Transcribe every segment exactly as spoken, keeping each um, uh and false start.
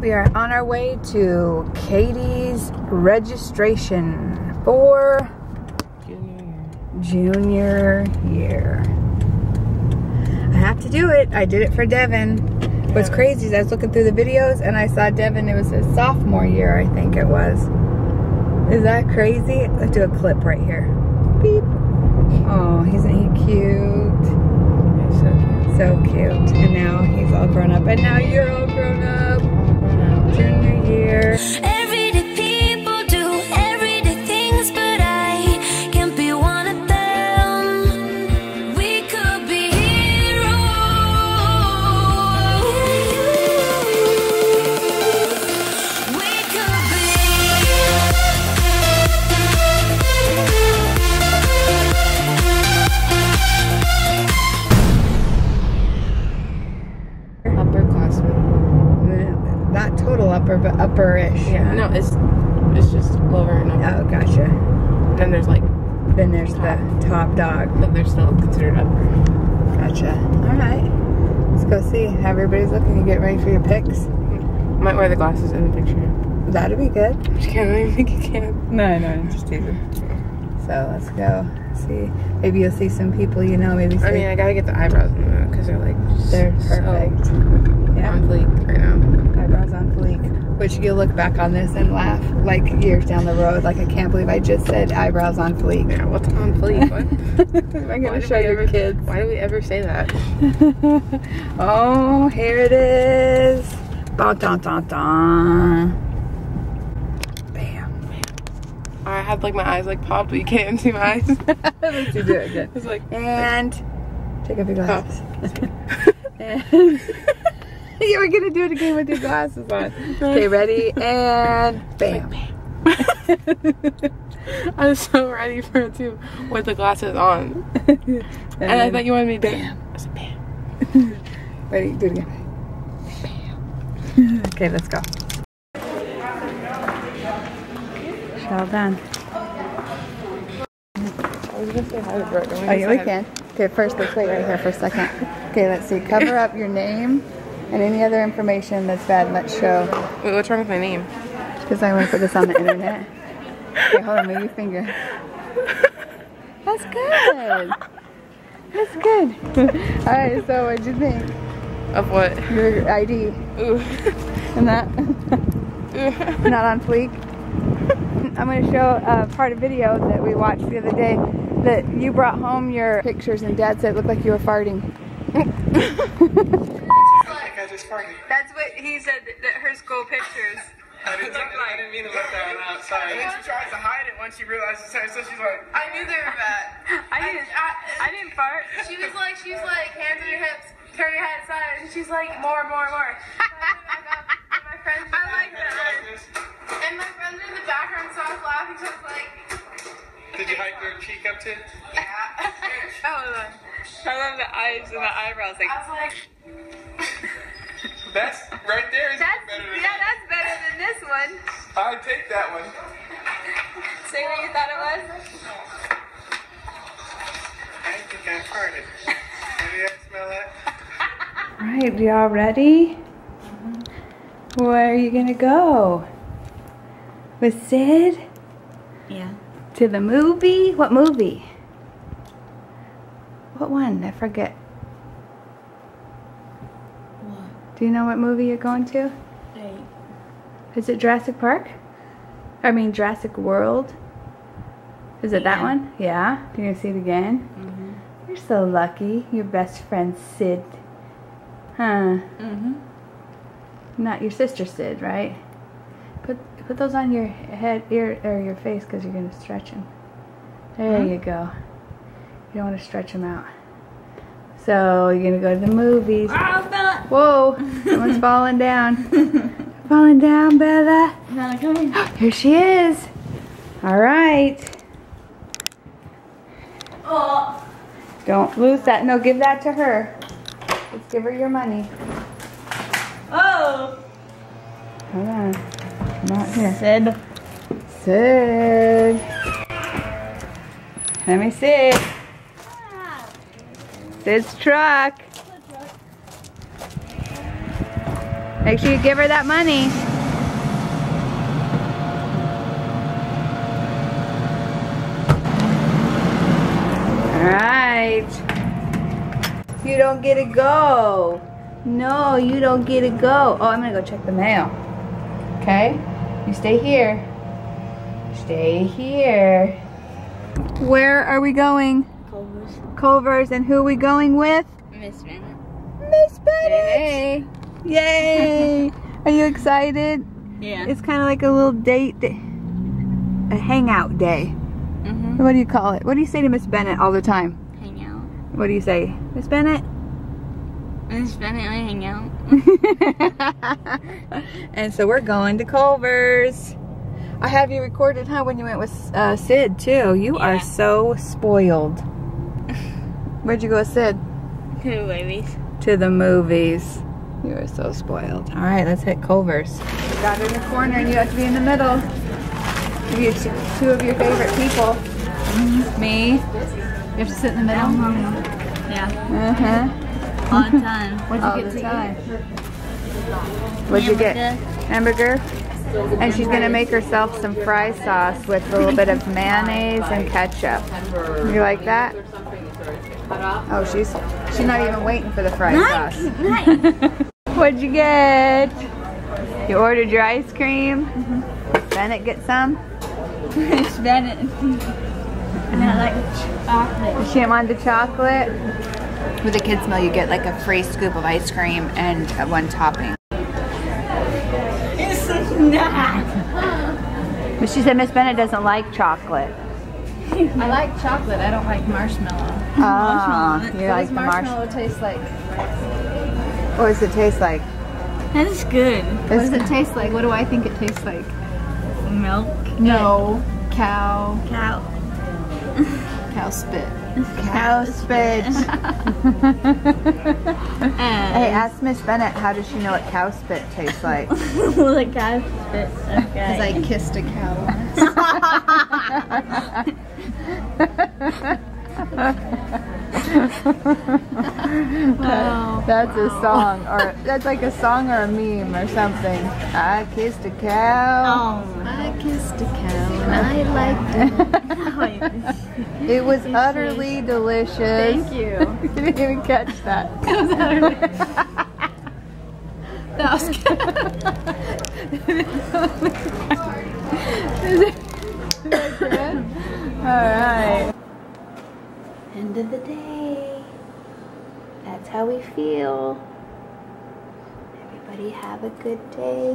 We are on our way to Katie's registration for junior year. Junior year. I have to do it. I did it for Devin. What's crazy is I was looking through the videos and I saw Devin, it was his sophomore year, I think it was. Is that crazy? Let's do a clip right here. Beep. Oh, isn't he cute? So cute. And now he's all grown up. And now you're all grown up. Junior year. Everyday people do everyday things, but I can't be one of them. We could be heroes. We could be upperclassmen. Not total upper, but upper-ish. Yeah, no, it's it's just lower and upper. Oh, gotcha. Then there's like... Then there's top. the top dog. But they're still considered upper. Gotcha. Alright. Let's go see how everybody's looking. You get ready for your pics? Might wear the glasses in the picture. That'd be good. I can't really think you can. No, no, I'm just teasing. So, let's go see. Maybe you'll see some people you know. Maybe. See. I mean, I gotta get the eyebrows in there because they're like... They're perfect. So yeah. On fleek right now. Eyebrows on fleek, which you'll look back on this and laugh like years down the road. Like, I can't believe I just said eyebrows on fleek. Yeah, what's on fleek? What? Am I going to show your ever, kids? Why do we ever say that? Oh, here it is. Dun, dun, dun, dun. Bam. I had like my eyes like popped, but you can't even see my eyes. Let's do it again. It's like, and like, take off your glasses. And you were gonna do it again with your glasses on. Okay, ready? And bam. Like, bam. I was so ready for it too with the glasses on. And, and I thought you wanted me to bam. I said bam. Ready? Do it again. Bam. Okay, let's go. It's all done. I was gonna say hi to Brooke. Oh, yeah, we can. Okay, first let's wait right here for a second. Okay, let's see. Cover up your name. And any other information that's bad, let's show. Wait, what's wrong with my name? Because I want to put this on the internet. Okay, hold on, move your finger. That's good. That's good. All right, so what'd you think? Of what? Your I D. Ooh. And that? Not on fleek? I'm going to show uh, part of video that we watched the other day that you brought home your pictures and Dad said it looked like you were farting. I just farted. That's what he said, that her school pictures. I didn't, look like. I didn't mean to let that one outside. And then she tries to hide it once she realizes it's her, so she's like, I knew they were bad. I didn't, I, I, I didn't fart. She was like, she was like, hands on your hips, turn your head aside, and she's like, more, more, more. And my friends, I like that. And my friends in the background saw us laughing, so I was like, did you hike your cheek up too? Yeah. Oh, look. I love the eyes and the eyebrows. Like, I was like, that's right there is that's, better than yeah, that. That's better than this one. I take that one. Say what you thought it was? I think I farted. Maybe I smell it. Right, y'all ready? Mm-hmm. Where are you gonna go? With Sid? Yeah. To the movie? What movie? What one? I forget. What? Do you know what movie you're going to? Eight. Is it Jurassic Park? I mean Jurassic World? Is it yeah. that one? Yeah? Do you want to see it again? Mm-hmm. You're so lucky. Your best friend Sid. Huh? Mm-hmm. Not your sister Sid, right? Put put those on your head, ear, or your face because you're going to stretch them. There mm-hmm. you go. You don't want to stretch them out. So you're gonna go to the movies. Oh, Bella! Whoa! Someone's falling down. Falling down, Bella. Bella, come here. Here she is. All right. Oh. Don't lose that. No, give that to her. Let's give her your money. Oh. Hold on. Come out here. Sid. Sid. Let me see. This truck. Make sure you give her that money. Alright. You don't get to go. No, you don't get to go. Oh, I'm gonna go check the mail. Okay? You stay here. Stay here. Where are we going? Culver's. Culver's, and who are we going with? Miss Bennett. Miss Bennett! Yay! Yay. Are you excited? Yeah. It's kind of like a little date, day, a hangout day. Mm-hmm. What do you call it? What do you say to Miss Bennett all the time? Hang out. What do you say? Miss Bennett? Miss Bennett, I hang out. And so we're going to Culver's. I have you recorded, huh, when you went with uh, Sid, too. You yeah. are so spoiled. Where'd you go with Sid? To the movies. To the movies. You are so spoiled. All right, let's hit Culver's. You got in the corner, and you have to be in the middle. You get two of your favorite people. Mm-hmm. Me. You have to sit in the middle? Yeah. Uh-huh. All the time. What'd you All get the time. What'd you get? Hamburger? And she's gonna make herself some fry sauce with a little bit of mayonnaise and ketchup. You like that? Oh, she's she's not even waiting for the fry nice. sauce. Nice. What'd you get? You ordered your ice cream? Mm-hmm. Bennett get some? It's Bennett. And I like the chocolate. She wanted the chocolate? With a kids meal you get like a free scoop of ice cream and one topping. Not. But she said Miss Bennett doesn't like chocolate. I like chocolate. I don't like marshmallow. Oh, marshmallow. You like the marshmallow? What does marshmallow taste like? What does it taste like? That is good. What does it taste like? What do I think it tastes like? Milk. No. It. Cow. Cow. Cow spit. Cow spit. Hey, ask Miss Bennett, how does she know what cow spit tastes like? Well, the cow spit, okay. Because I kissed a cow once. Wow. That's a song, or that's like a song or a meme or something. I kissed a cow. Oh. I kissed a cow and I liked it. It was utterly delicious. Thank you. You didn't even catch that. It was utterly. That was good. Is, it, is that good? Alright. End of the day. That's how we feel. Everybody have a good day.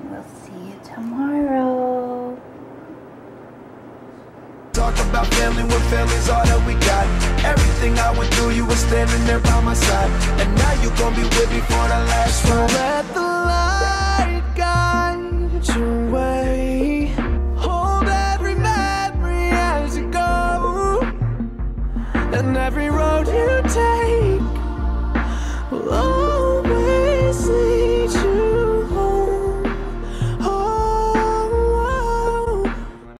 And we'll see you tomorrow. Talk about family when family's all that we got. Everything I went through, you were standing there by my side. And now you gon' be with me for the last ride. So let the light guide your way. Hold every memory as you go. And every road you take.